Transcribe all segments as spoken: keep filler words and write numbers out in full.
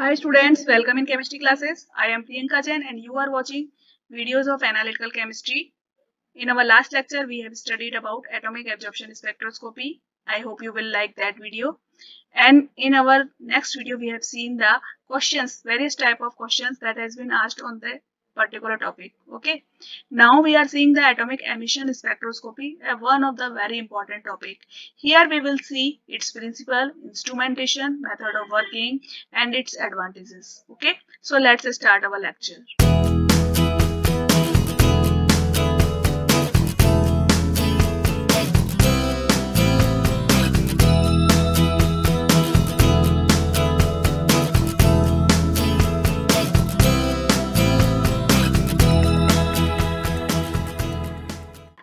Hi students, welcome in chemistry classes. I am Priyanka Jain and you are watching videos of analytical chemistry. In our last lecture, we have studied about atomic absorption spectroscopy. I hope you will like that video. And in our next video, we have seen the questions, various type of questions that has been asked on the particular topic. Okay. Now we are seeing the atomic emission spectroscopy, uh, one of the very important topic. Here we will see its principle, instrumentation, method of working, and its advantages. Okay. So let's start our lecture.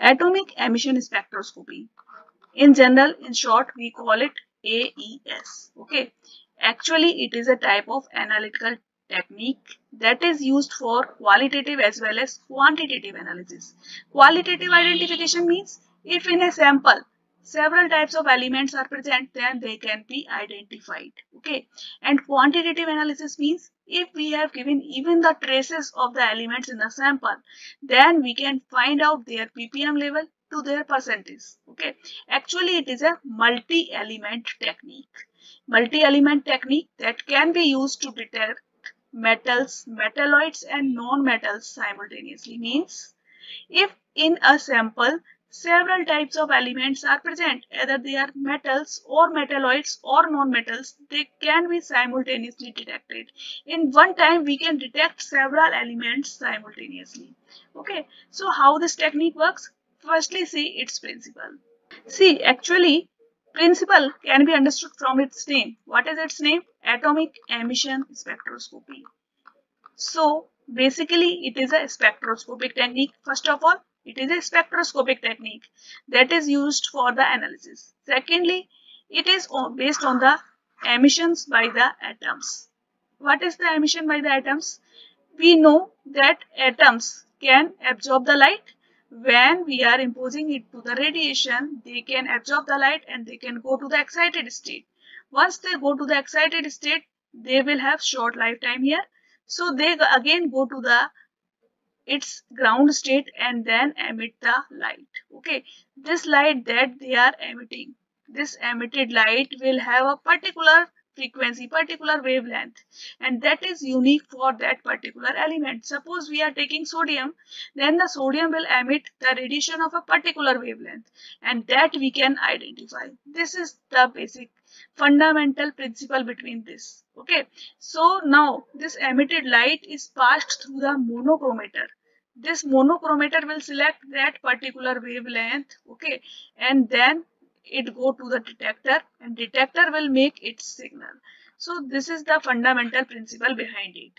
Atomic emission spectroscopy. In general, in short, we call it A E S. Okay. Actually, it is a type of analytical technique that is used for qualitative as well as quantitative analysis. Qualitative identification means if in a sample several types of elements are present, then they can be identified. Okay. And quantitative analysis means if we have given even the traces of the elements in the sample, then we can find out their P P M level to their percentage. Okay. Actually, it is a multi-element technique. Multi-element technique that can be used to detect metals, metalloids and non-metals simultaneously. Means if in a sample several types of elements are present, either they are metals or metalloids or non-metals, they can be simultaneously detected. In one time, we can detect several elements simultaneously. Okay, so how this technique works? Firstly, see its principle. See, actually, principle can be understood from its name. What is its name? Atomic emission spectroscopy. So, basically, it is a spectroscopic technique. First of all, it is a spectroscopic technique that is used for the analysis. Secondly, it is based on the emissions by the atoms. What is the emission by the atoms? We know that atoms can absorb the light. When we are imposing it to the radiation, they can absorb the light and they can go to the excited state. Once they go to the excited state, they will have short lifetime here. So they again go to the its ground state and then emit the light. Okay, this light that they are emitting, this emitted light will have a particular frequency, particular wavelength, and that is unique for that particular element. Suppose we are taking sodium, then the sodium will emit the radiation of a particular wavelength, and that we can identify. This is the basic fundamental principle between this. Okay, so now this emitted light is passed through the monochromator. This monochromator will select that particular wavelength, okay, and then it go to the detector and detector will make its signal. So this is the fundamental principle behind it.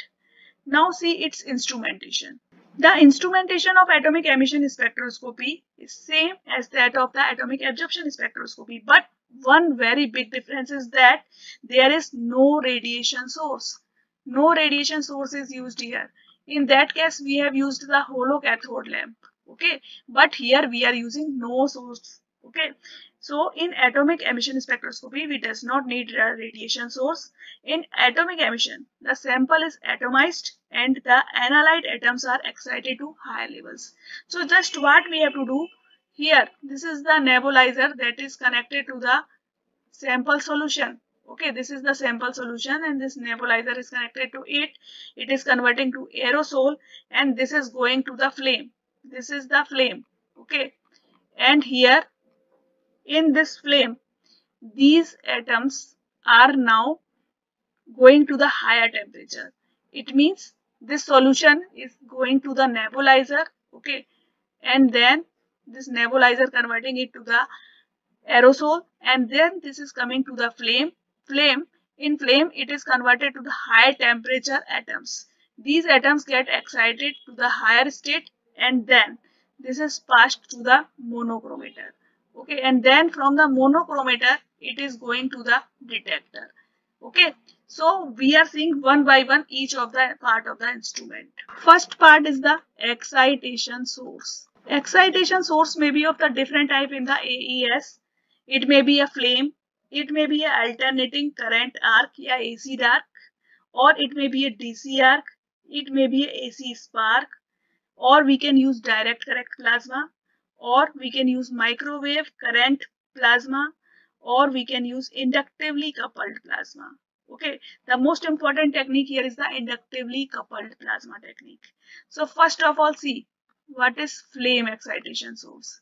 Now see its instrumentation. The instrumentation of atomic emission spectroscopy is same as that of the atomic absorption spectroscopy, but one very big difference is that there is no radiation source. No radiation source is used here. In that case, we have used the hollow cathode lamp. Okay, but here we are using no source. Okay, so in atomic emission spectroscopy, we does not need a radiation source. In atomic emission, the sample is atomized and the analyte atoms are excited to higher levels. So just what we have to do here, this is the nebulizer that is connected to the sample solution. Okay, this is the sample solution and this nebulizer is connected to it. It is converting to aerosol and this is going to the flame. This is the flame. Okay, and here in this flame, these atoms are now going to the higher temperature. It means this solution is going to the nebulizer. Okay, and then this nebulizer converting it to the aerosol, and then this is coming to the flame. Flame, in flame, it is converted to the higher temperature atoms. These atoms get excited to the higher state, and then this is passed to the monochromator. Okay, and then from the monochromator, it is going to the detector. Okay, so we are seeing one by one each of the part of the instrument. First part is the excitation source. Excitation source may be of the different type in the A E S. It may be a flame, it may be an alternating current arc or A C arc, or it may be a D C arc, it may be a A C spark, or we can use direct current plasma, or we can use microwave current plasma, or we can use inductively coupled plasma. Okay, the most important technique here is the inductively coupled plasma technique. So first of all, see what is flame excitation source.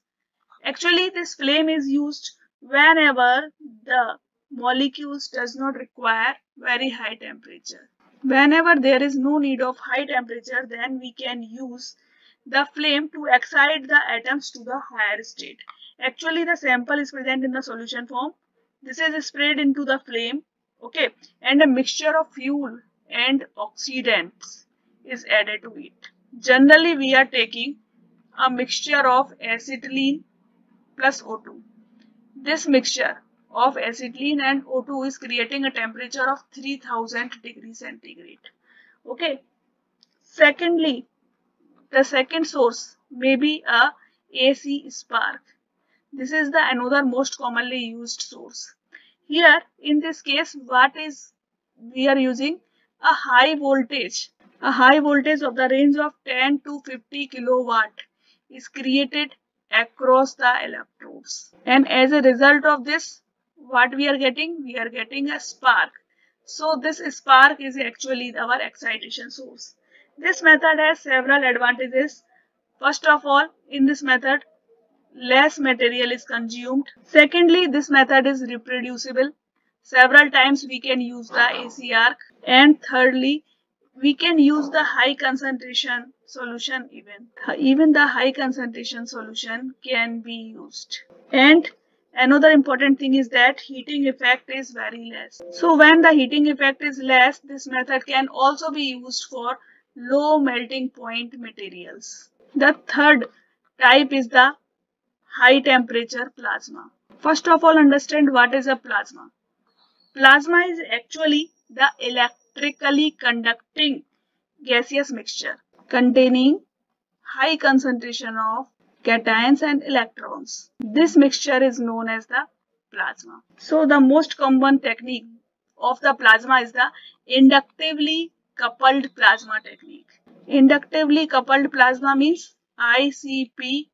Actually, this flame is used whenever the molecules does not require very high temperature. Whenever there is no need of high temperature, then we can use the flame to excite the atoms to the higher state. Actually, the sample is present in the solution form. This is sprayed into the flame, okay, and a mixture of fuel and oxidants is added to it. Generally, we are taking a mixture of acetylene plus O two. This mixture of acetylene and O two is creating a temperature of three thousand degrees centigrade. Okay. Secondly, the second source may be a A C spark. This is the another most commonly used source. Here, in this case, what is we are using a high voltage. A high voltage of the range of ten to fifty kilowatt is created across the electrodes, and as a result of this, what we are getting? We are getting a spark. So this spark is actually our excitation source. This method has several advantages. First of all, in this method, less material is consumed. Secondly, this method is reproducible. Several times we can use the A C arc. And thirdly, we can use the high concentration solution even. Even the high concentration solution can be used. And another important thing is that heating effect is very less. So when the heating effect is less, this method can also be used for low melting point materials. The third type is the high temperature plasma. First of all, understand what is a plasma. Plasma is actually the electron electrically conducting gaseous mixture containing high concentration of cations and electrons. This mixture is known as the plasma. So the most common technique of the plasma is the inductively coupled plasma technique. Inductively coupled plasma means I C P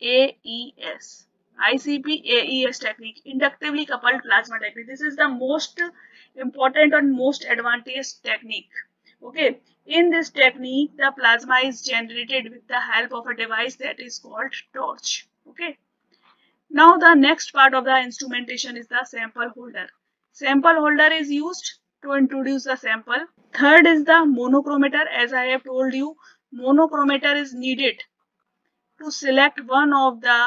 A E S. I C P A E S technique, inductively coupled plasma technique. This is the most important and most advantageous technique. Okay, in this technique, the plasma is generated with the help of a device that is called torch. Okay, now the next part of the instrumentation is the sample holder. Sample holder is used to introduce the sample. Third is the monochromator. As I have told you, monochromator is needed to select one of the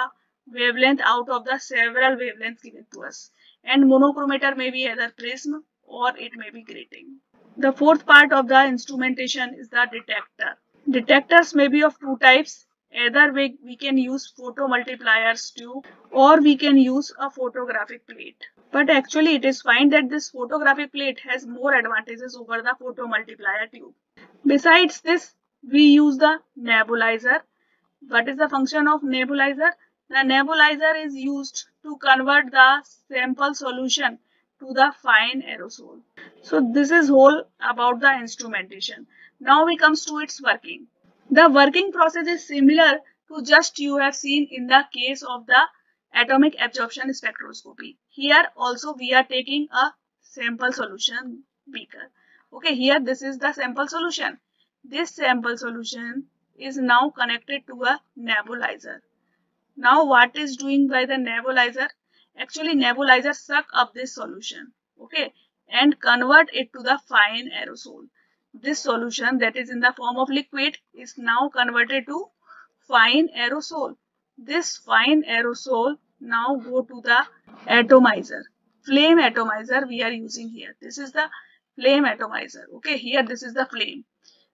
wavelength out of the several wavelengths given to us, and monochromator may be either prism or it may be grating. The fourth part of the instrumentation is the detector. Detectors may be of two types. Either we, we can use photomultipliers tube, or we can use a photographic plate. But actually it is found that this photographic plate has more advantages over the photomultiplier tube. Besides this, we use the nebulizer. What is the function of nebulizer? The nebulizer is used to convert the sample solution to the fine aerosol. So this is whole about the instrumentation. Now we comes to its working. The working process is similar to just you have seen in the case of the atomic absorption spectroscopy. Here also we are taking a sample solution beaker. Okay, here this is the sample solution. This sample solution is now connected to a nebulizer. Now what is doing by the nebulizer? Actually, nebulizer suck up this solution, okay, and convert it to the fine aerosol. This solution that is in the form of liquid is now converted to fine aerosol. This fine aerosol now go to the atomizer. Flame atomizer we are using here. This is the flame atomizer. Okay, here this is the flame.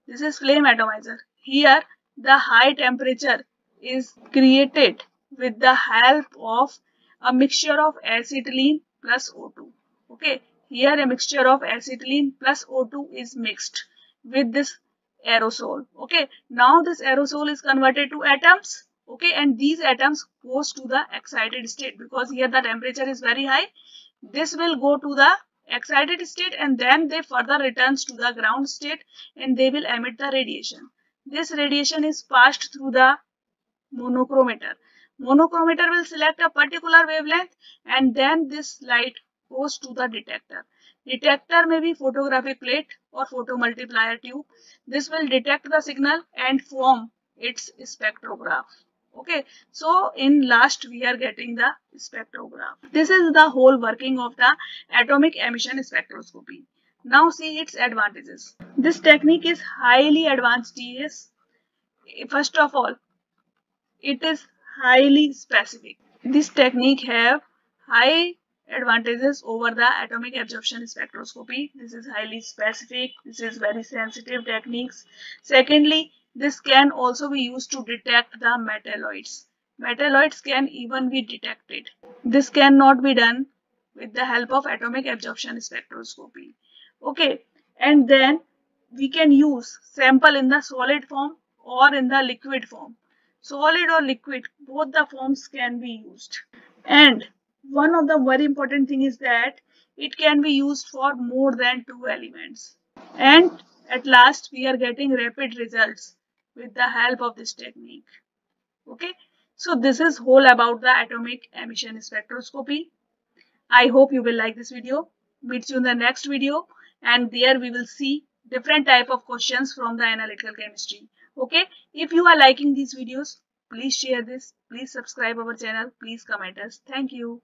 This is flame atomizer. Here the high temperature is created with the help of a mixture of acetylene plus O two. Okay, here a mixture of acetylene plus O two is mixed with this aerosol. Okay, now this aerosol is converted to atoms. Okay, and these atoms goes to the excited state because here the temperature is very high. This will go to the excited state, and then they further returns to the ground state and they will emit the radiation. This radiation is passed through the monochromator. Monochromator will select a particular wavelength and then this light goes to the detector. Detector may be photographic plate or photomultiplier tube. This will detect the signal and form its spectrograph. Okay, so in last we are getting the spectrograph. This is the whole working of the atomic emission spectroscopy. Now see its advantages. This technique is highly advanced A E S. First of all, it is highly specific. This technique have high advantages over the atomic absorption spectroscopy. This is highly specific. This is very sensitive techniques. Secondly, this can also be used to detect the metalloids. Metalloids can even be detected. This cannot be done with the help of atomic absorption spectroscopy. Okay, and then we can use sample in the solid form or in the liquid form. Solid or liquid, both the forms can be used. And one of the very important thing is that it can be used for more than two elements. And at last, we are getting rapid results with the help of this technique. Okay, so this is whole about the atomic emission spectroscopy. I hope you will like this video. Meet you in the next video, and there we will see different type of questions from the analytical chemistry. Okay, if you are liking these videos, please share this, please subscribe our channel, please comment us. Thank you.